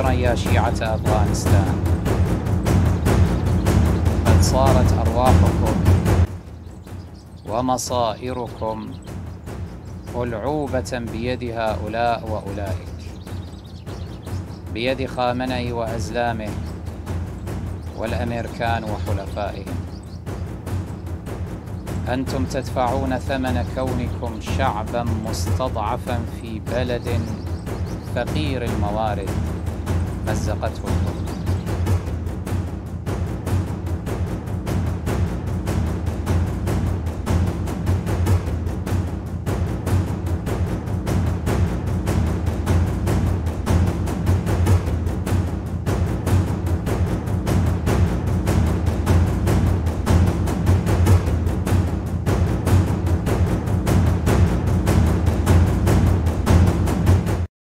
شكرا يا شيعة أفغانستان، قد صارت أرواحكم ومصائركم ملعوبة بيد هؤلاء وأولئك، بيد خامنئي وأزلامه والأمريكان وحلفائهم. أنتم تدفعون ثمن كونكم شعباً مستضعفاً في بلد فقير الموارد مزقته الحروب.